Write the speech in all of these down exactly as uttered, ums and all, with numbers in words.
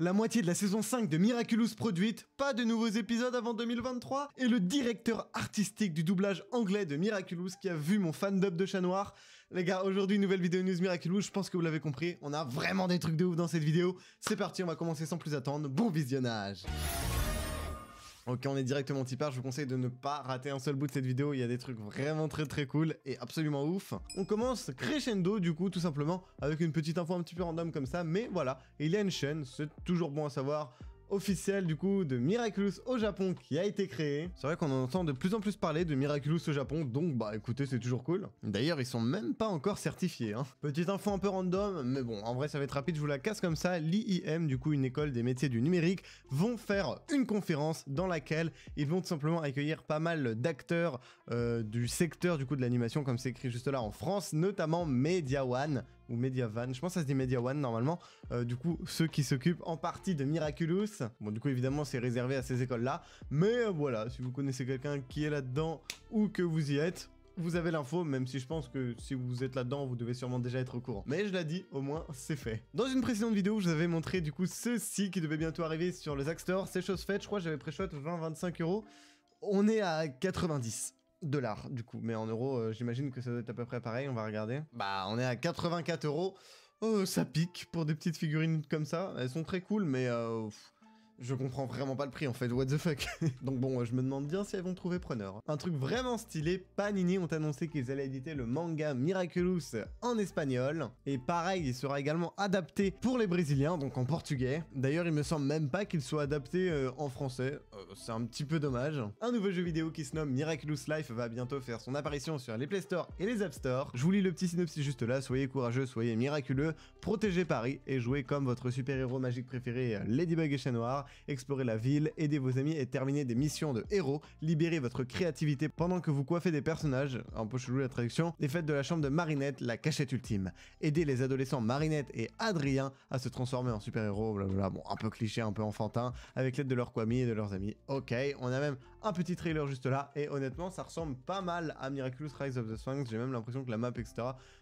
La moitié de la saison cinq de Miraculous produite, pas de nouveaux épisodes avant deux mille vingt-trois, et le directeur artistique du doublage anglais de Miraculous qui a vu mon fan-dub de Chat Noir. Les gars, aujourd'hui, nouvelle vidéo news Miraculous, je pense que vous l'avez compris, on a vraiment des trucs de ouf dans cette vidéo. C'est parti, on va commencer sans plus attendre, bon visionnage. Ok, on est directement tipeur, je vous conseille de ne pas rater un seul bout de cette vidéo, il y a des trucs vraiment très très cool et absolument ouf. On commence crescendo du coup, tout simplement, avec une petite info un petit peu random comme ça, mais voilà, il y a une chaîne, c'est toujours bon à savoir, officielle du coup de Miraculous au Japon qui a été créée. C'est vrai qu'on en entend de plus en plus parler de Miraculous au Japon, donc bah écoutez, c'est toujours cool. D'ailleurs, ils sont même pas encore certifiés, hein. Petite info un peu random, mais bon, en vrai ça va être rapide, je vous la casse comme ça. L'I I M, du coup une école des métiers du numérique, vont faire une conférence dans laquelle ils vont tout simplement accueillir pas mal d'acteurs euh, du secteur du coup de l'animation, comme c'est écrit juste là en France, notamment MediaWan ou MediaWan, je pense que ça se dit MediaWan normalement, euh, du coup ceux qui s'occupent en partie de Miraculous. Bon, du coup, évidemment, c'est réservé à ces écoles-là. Mais euh, voilà, si vous connaissez quelqu'un qui est là-dedans ou que vous y êtes, vous avez l'info, même si je pense que si vous êtes là-dedans, vous devez sûrement déjà être au courant. Mais je l'ai dit, au moins, c'est fait. Dans une précédente vidéo, je vous avais montré, du coup, ceci qui devait bientôt arriver sur le Zack Store. C'est chose faite, je crois que j'avais pré-shot vingt à vingt-cinq euros. On est à quatre-vingt-dix dollars, du coup. Mais en euros, euh, j'imagine que ça doit être à peu près pareil, on va regarder. Bah, on est à quatre-vingt-quatre euros. Oh, ça pique pour des petites figurines comme ça. Elles sont très cool, mais... Euh... Je comprends vraiment pas le prix en fait, what the fuck. Donc bon, je me demande bien si elles vont trouver preneur. Un truc vraiment stylé, Panini ont annoncé qu'ils allaient éditer le manga Miraculous en espagnol. Et pareil, il sera également adapté pour les Brésiliens, donc en portugais. D'ailleurs, il me semble même pas qu'il soit adapté euh, en français, euh, c'est un petit peu dommage. Un nouveau jeu vidéo qui se nomme Miraculous Life va bientôt faire son apparition sur les Play Store et les App Store. Je vous lis le petit synopsis juste là, soyez courageux, soyez miraculeux, protégez Paris et jouez comme votre super-héros magique préféré Ladybug et Chat Noir. Explorez la ville, aidez vos amis et terminez des missions de héros, libérez votre créativité pendant que vous coiffez des personnages, un peu chelou la traduction, et faites de la chambre de Marinette la cachette ultime. Aidez les adolescents Marinette et Adrien à se transformer en super-héros, blablabla, bon un peu cliché, un peu enfantin, avec l'aide de leurs kwamis et de leurs amis. Ok, on a même un petit trailer juste là, et honnêtement ça ressemble pas mal à Miraculous Rise of the Sphinx, j'ai même l'impression que la map etc,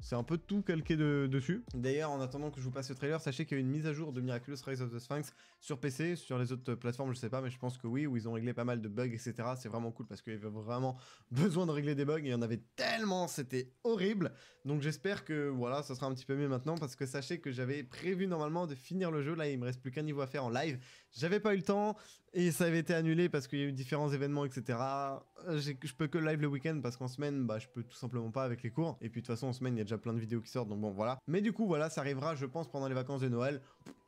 c'est un peu tout calqué de dessus. D'ailleurs en attendant que je vous passe le trailer, sachez qu'il y a une mise à jour de Miraculous Rise of the Sphinx sur P C, sur les autres plateformes je sais pas, mais je pense que oui, où ils ont réglé pas mal de bugs etc, c'est vraiment cool parce qu'il y avait vraiment besoin de régler des bugs, et il y en avait tellement, c'était horrible, donc j'espère que voilà, ça sera un petit peu mieux maintenant, parce que sachez que j'avais prévu normalement de finir le jeu, là il me reste plus qu'un niveau à faire en live, j'avais pas eu le temps, et ça avait été annulé parce qu'il y a eu différents événements etc, je peux que live le week-end parce qu'en semaine, bah je peux tout simplement pas avec les cours, et puis de toute façon en semaine il y a déjà plein de vidéos qui sortent, donc bon voilà, mais du coup voilà, ça arrivera je pense pendant les vacances de Noël,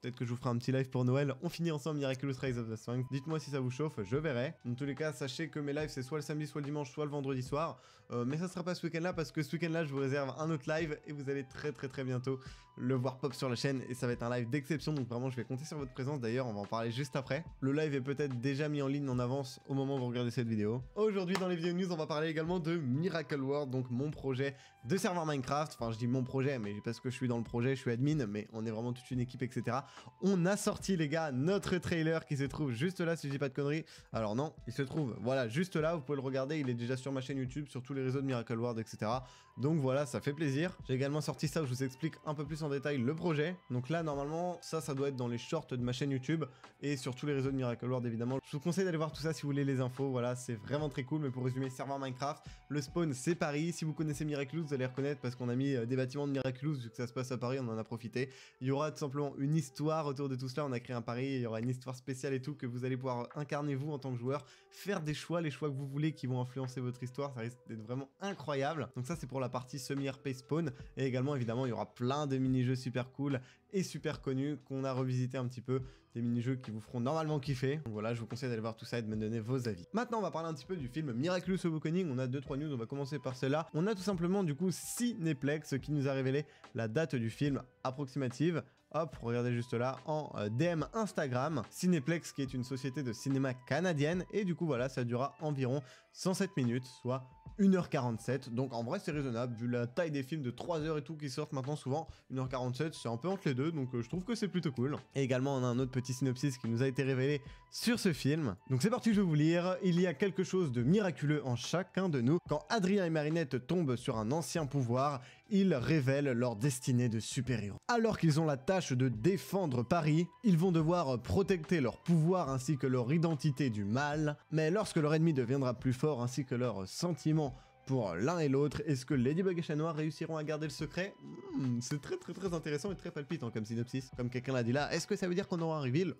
peut-être que je vous ferai un petit live pour Noël, on finit ensemble Miraculous Rise of the Sphinx. Dites-moi si ça vous chauffe, je verrai. Dans tous les cas, sachez que mes lives, c'est soit le samedi, soit le dimanche, soit le vendredi soir. Euh, mais ça sera pas ce week-end-là, parce que ce week-end-là, je vous réserve un autre live, et vous allez très très très bientôt le voir pop sur la chaîne, et ça va être un live d'exception, donc vraiment, je vais compter sur votre présence. D'ailleurs, on va en parler juste après. Le live est peut-être déjà mis en ligne en avance au moment où vous regardez cette vidéo. Aujourd'hui, dans les vidéos news, on va parler également de Miracle World, donc mon projet de serveur Minecraft. Enfin, je dis mon projet, mais parce que je suis dans le projet, je suis admin, mais on est vraiment toute une équipe, et cetera. On a sorti, les gars, notre trailer qui se trouve juste là si je dis pas de conneries, alors non, il se trouve voilà juste là, vous pouvez le regarder, il est déjà sur ma chaîne YouTube, sur tous les réseaux de Miracle World etc, donc voilà, ça fait plaisir. J'ai également sorti ça où je vous explique un peu plus en détail le projet, donc là normalement ça ça doit être dans les shorts de ma chaîne YouTube et sur tous les réseaux de Miracle World évidemment, je vous conseille d'aller voir tout ça si vous voulez les infos, voilà c'est vraiment très cool. Mais pour résumer, serveur Minecraft, le spawn c'est Paris, si vous connaissez Miraculous vous allez reconnaître parce qu'on a mis des bâtiments de Miraculous, vu que ça se passe à Paris on en a profité, il y aura tout simplement une histoire autour de tout cela, on a créé un Paris, il y aura une histoire spéciale et tout, que vous allez pouvoir incarner vous en tant que joueur, faire des choix, les choix que vous voulez qui vont influencer votre histoire, ça risque d'être vraiment incroyable. Donc ça c'est pour la partie semi-R P spawn, et également évidemment il y aura plein de mini-jeux super cool et super connus qu'on a revisité un petit peu, des mini-jeux qui vous feront normalement kiffer. Donc voilà, je vous conseille d'aller voir tout ça et de me donner vos avis. Maintenant on va parler un petit peu du film Miraculous Awakening, on a deux trois news, on va commencer par celle-là. On a tout simplement du coup Cineplex qui nous a révélé la date du film approximative, hop regardez juste là, en D M Instagram, Cineplex qui est une société de cinéma canadienne, et du coup voilà ça durera environ cent sept minutes, soit une heure quarante-sept, donc en vrai c'est raisonnable vu la taille des films de trois heures et tout qui sortent maintenant souvent, une heure quarante-sept c'est un peu entre les deux, donc euh, je trouve que c'est plutôt cool. Et également on a un autre petit synopsis qui nous a été révélé sur ce film, donc c'est parti je vais vous lire. Il y a quelque chose de miraculeux en chacun de nous, quand Adrien et Marinette tombent sur un ancien pouvoir, ils révèlent leur destinée de super-héros. Alors qu'ils ont la tâche de défendre Paris, ils vont devoir protéger leur pouvoir ainsi que leur identité du mal, mais lorsque leur ennemi deviendra plus fort ainsi que leurs sentiments pour l'un et l'autre, est-ce que Ladybug et Chat Noir réussiront à garder le secret? hmm, C'est très très très intéressant et très palpitant comme synopsis. Comme quelqu'un l'a dit là, est-ce que ça veut dire qu'on aura un reveal?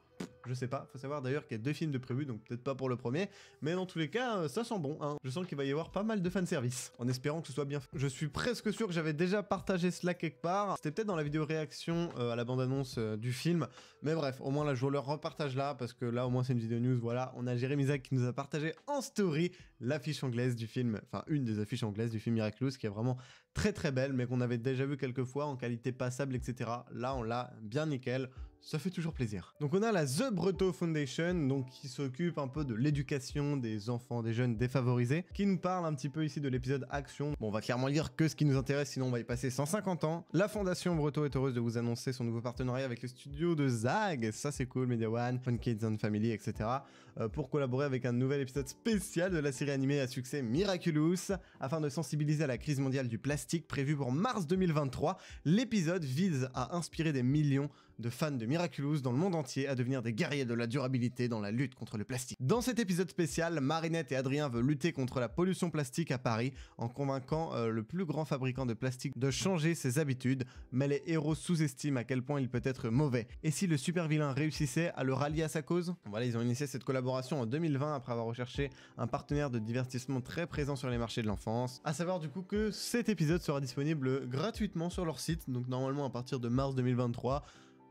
Je sais pas, faut savoir d'ailleurs qu'il y a deux films de prévu, donc peut-être pas pour le premier, mais dans tous les cas, ça sent bon, hein. Je sens qu'il va y avoir pas mal de fanservice, en espérant que ce soit bien fait. Je suis presque sûr que j'avais déjà partagé cela quelque part, c'était peut-être dans la vidéo réaction euh, à la bande-annonce euh, du film, mais bref, au moins là, je vous le repartage là, parce que là, au moins, c'est une vidéo news, voilà, on a Jérémy Zach qui nous a partagé en story l'affiche anglaise du film, enfin, une des affiches anglaises du film Miraculous, qui est vraiment très très belle, mais qu'on avait déjà vu quelques fois, en qualité passable, et cetera. Là, on l'a bien nickel. Ça fait toujours plaisir. Donc on a la The Breto Foundation, donc qui s'occupe un peu de l'éducation des enfants, des jeunes défavorisés, qui nous parle un petit peu ici de l'épisode action. Bon, on va clairement lire que ce qui nous intéresse, sinon on va y passer cent cinquante ans. La Fondation Breto est heureuse de vous annoncer son nouveau partenariat avec le studio de Zag, ça c'est cool, MediaWan, Fun Kids and Family, et cetera. Euh, pour collaborer avec un nouvel épisode spécial de la série animée à succès Miraculous, afin de sensibiliser à la crise mondiale du plastique prévue pour mars deux mille vingt-trois, l'épisode vise à inspirer des millions de fans de Miraculous dans le monde entier à devenir des guerriers de la durabilité dans la lutte contre le plastique. Dans cet épisode spécial, Marinette et Adrien veulent lutter contre la pollution plastique à Paris en convainquant euh, le plus grand fabricant de plastique de changer ses habitudes, mais les héros sous-estiment à quel point il peut être mauvais. Et si le super vilain réussissait à le rallier à sa cause? Voilà, ils ont initié cette collaboration en deux mille vingt après avoir recherché un partenaire de divertissement très présent sur les marchés de l'enfance. À savoir du coup que cet épisode sera disponible gratuitement sur leur site, donc normalement à partir de mars deux mille vingt-trois.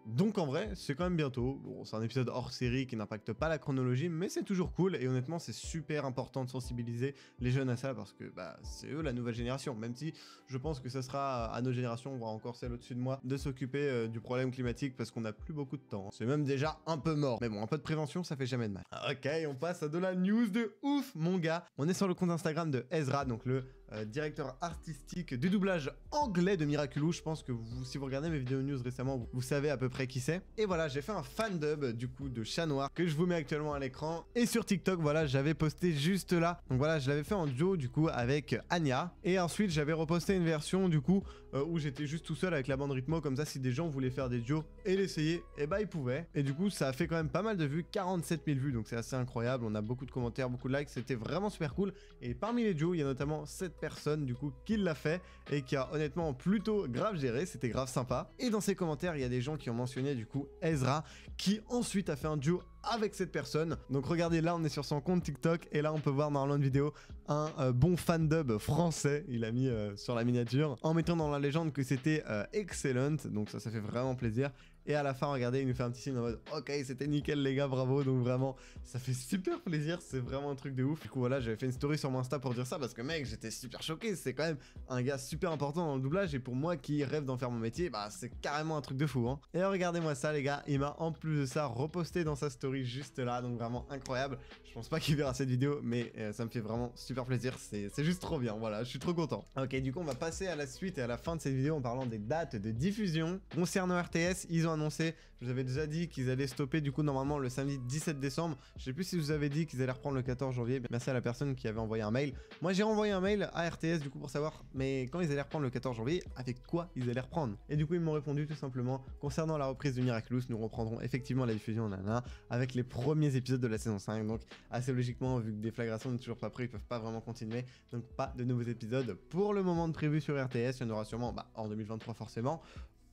Donc en vrai, c'est quand même bientôt. Bon, c'est un épisode hors série qui n'impacte pas la chronologie, mais c'est toujours cool, et honnêtement, c'est super important de sensibiliser les jeunes à ça, parce que bah, c'est eux la nouvelle génération, même si je pense que ça sera à nos générations, voire encore celle au-dessus de moi, de s'occuper euh, du problème climatique, parce qu'on n'a plus beaucoup de temps. C'est même déjà un peu mort. Mais bon, un peu de prévention, ça fait jamais de mal. Ok, on passe à de la news de ouf, mon gars. On est sur le compte Instagram de Ezra, donc le euh, directeur artistique du doublage anglais de Miraculous. Je pense que vous, si vous regardez mes vidéos news récemment, vous, vous savez à peu près qui c'est. Et voilà, j'ai fait un fan dub du coup de Chat Noir que je vous mets actuellement à l'écran, et sur TikTok, voilà, j'avais posté juste là. Donc voilà, je l'avais fait en duo du coup avec Anya, et ensuite j'avais reposté une version du coup euh, où j'étais juste tout seul avec la bande rythmo, comme ça si des gens voulaient faire des duos et l'essayer, et bah ils pouvaient. Et du coup, ça a fait quand même pas mal de vues, quarante-sept mille vues, donc c'est assez incroyable. On a beaucoup de commentaires, beaucoup de likes, c'était vraiment super cool. Et parmi les duos, il y a notamment cette personne du coup qui l'a fait et qui a honnêtement plutôt grave géré, c'était grave sympa. Et dans ses commentaires, il y a des gens qui ont mentionné du coup Ezra, qui ensuite a fait un duo avec cette personne. Donc regardez, là on est sur son compte TikTok, et là on peut voir dans une vidéo un euh, bon fan dub français, il a mis euh, sur la miniature, en mettant dans la légende que c'était euh, excellent, donc ça, ça fait vraiment plaisir. Et à la fin, regardez, il nous fait un petit signe en mode ok, c'était nickel les gars, bravo. Donc vraiment, ça fait super plaisir, c'est vraiment un truc de ouf. Du coup voilà, j'avais fait une story sur mon Insta pour dire ça, parce que mec, j'étais super choqué, c'est quand même un gars super important dans le doublage, et pour moi qui rêve d'en faire mon métier, bah c'est carrément un truc de fou, hein. Et regardez-moi ça les gars, il m'a en plus de ça reposté dans sa story juste là, donc vraiment incroyable. Je pense pas qu'il verra cette vidéo, mais euh, ça me fait vraiment super plaisir, c'est juste trop bien, voilà, je suis trop content. Ok, du coup on va passer à la suite et à la fin de cette vidéo en parlant des dates de diffusion. Concernant R T S, ils ont annoncé, je vous avais déjà dit qu'ils allaient stopper du coup normalement le samedi dix-sept décembre, je sais plus si je vous avais dit qu'ils allaient reprendre le quatorze janvier, merci à la personne qui avait envoyé un mail. Moi j'ai renvoyé un mail à R T S du coup pour savoir mais quand ils allaient reprendre le quatorze janvier, avec quoi ils allaient reprendre. Et du coup ils m'ont répondu tout simplement, concernant la reprise de Miraculous, nous reprendrons effectivement la diffusion nanana, avec les premiers épisodes de la saison cinq, donc assez logiquement, vu que Déflagration n'est toujours pas prêt, ils peuvent pas vraiment continuer, donc pas de nouveaux épisodes pour le moment de prévu sur R T S. Il y en aura sûrement bah, en deux mille vingt-trois forcément,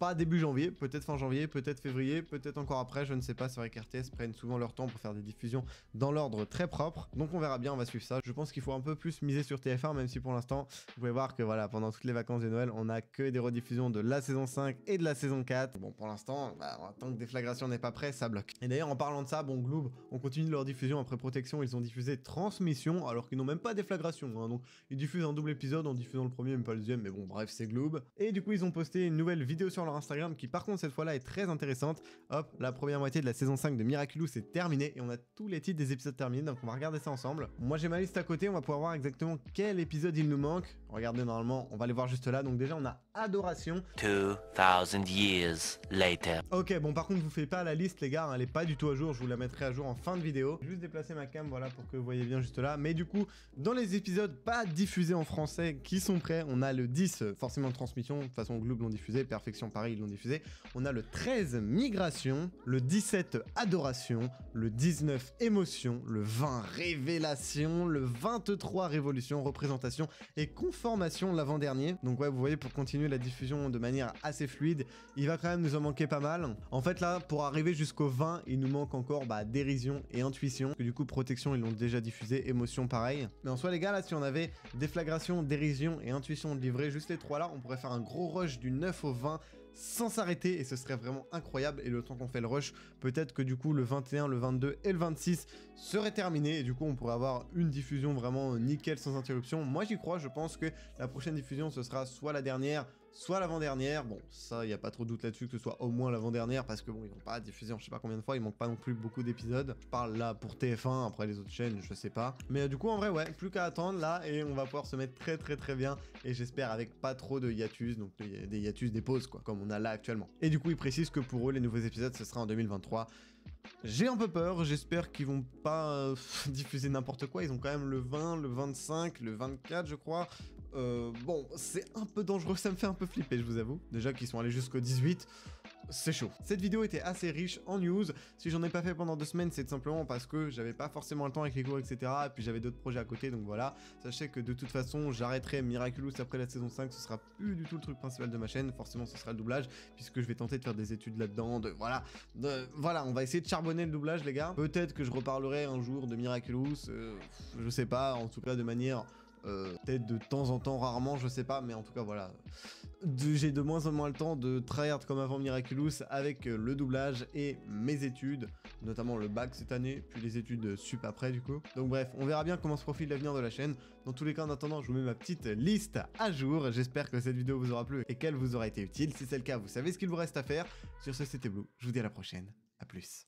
pas début janvier, peut-être fin janvier, peut-être février, peut-être encore après, je ne sais pas, c'est vrai que R T S prennent souvent leur temps pour faire des diffusions dans l'ordre très propre, donc on verra bien, on va suivre ça. Je pense qu'il faut un peu plus miser sur T F un, même si pour l'instant, vous pouvez voir que voilà, pendant toutes les vacances de Noël, on a que des rediffusions de la saison cinq et de la saison quatre. Bon, pour l'instant, bah, tant que Déflagration n'est pas prêt, ça bloque. Et d'ailleurs, en parlant de ça, bon, Gloob, on continue leur diffusion après Protection, ils ont diffusé Transmission, alors qu'ils n'ont même pas Déflagration, hein, donc ils diffusent un double épisode en diffusant le premier, même pas le deuxième, mais bon, bref, c'est Gloob. Et du coup, ils ont posté une nouvelle vidéo sur leur leur Instagram qui par contre cette fois là est très intéressante. Hop, la première moitié de la saison cinq de Miraculous est terminée et on a tous les titres des épisodes terminés, donc on va regarder ça ensemble. Moi j'ai ma liste à côté, on va pouvoir voir exactement quel épisode il nous manque. Regardez, normalement on va les voir juste là, donc déjà on a Adoration. deux mille years later. Ok, bon par contre je vous fais pas la liste les gars, elle est pas du tout à jour, je vous la mettrai à jour en fin de vidéo. Juste déplacer ma cam, voilà, pour que vous voyez bien juste là. Mais du coup, dans les épisodes pas diffusés en français qui sont prêts, on a le dix, forcément transmission, de toute façon Gloob l'ont diffusé, Perfection Paris ils l'ont diffusé. On a le treize Migration, le dix-sept Adoration, le dix-neuf Émotion, le vingt Révélation, le vingt-trois Révolution, Représentation et Conformation l'avant-dernier. Donc ouais, vous voyez, pour continuer la diffusion de manière assez fluide, il va quand même nous en manquer pas mal. En fait là, pour arriver jusqu'au vingt, il nous manque encore bah, Dérision et Intuition, parce que du coup Protection ils l'ont déjà diffusé, Émotion pareil. Mais en soi les gars, là si on avait Déflagration, Dérision et Intuition de livrer, juste les trois là, on pourrait faire un gros rush du neuf au vingt sans s'arrêter et ce serait vraiment incroyable. Et le temps qu'on fait le rush, peut-être que du coup le vingt-et-un, le vingt-deux et le vingt-six seraient terminés et du coup on pourrait avoir une diffusion vraiment nickel sans interruption. Moi j'y crois, je pense que la prochaine diffusion ce sera soit la dernière, soit l'avant-dernière. Bon, ça, il n'y a pas trop de doute là-dessus que ce soit au moins l'avant-dernière, parce que bon, ils n'ont pas diffusé en je sais pas combien de fois, ils manquent pas non plus beaucoup d'épisodes. Je parle là pour T F un, après les autres chaînes, je sais pas. Mais du coup, en vrai, ouais, plus qu'à attendre là, et on va pouvoir se mettre très très très bien, et j'espère avec pas trop de hiatus, donc des hiatus, des pauses, quoi, comme on a là actuellement. Et du coup, ils précisent que pour eux, les nouveaux épisodes, ce sera en deux mille vingt-trois. J'ai un peu peur, j'espère qu'ils vont pas euh, diffuser n'importe quoi. Ils ont quand même le vingt, le vingt-cinq, le vingt-quatre je crois. Euh, bon, c'est un peu dangereux, ça me fait un peu flipper je vous avoue. Déjà qu'ils sont allés jusqu'au dix-huit, c'est chaud. Cette vidéo était assez riche en news. Si j'en ai pas fait pendant deux semaines, c'est simplement parce que j'avais pas forcément le temps avec les cours, et cetera. Et puis j'avais d'autres projets à côté, donc voilà. Sachez que de toute façon, j'arrêterai Miraculous après la saison cinq. Ce sera plus du tout le truc principal de ma chaîne. Forcément, ce sera le doublage, puisque je vais tenter de faire des études là-dedans. De, voilà, de, voilà, on va essayer de charbonner le doublage, les gars. Peut-être que je reparlerai un jour de Miraculous. Euh, je sais pas, en tout cas de manière... Euh, peut-être de temps en temps, rarement, je sais pas, mais en tout cas voilà, j'ai de moins en moins le temps de tryhard comme avant Miraculous avec le doublage et mes études, notamment le bac cette année, puis les études sup après du coup. Donc bref, on verra bien comment se profile l'avenir de la chaîne. Dans tous les cas, en attendant, je vous mets ma petite liste à jour. J'espère que cette vidéo vous aura plu et qu'elle vous aura été utile. Si c'est le cas, vous savez ce qu'il vous reste à faire. Sur ce, c'était Blue, je vous dis à la prochaine, à plus.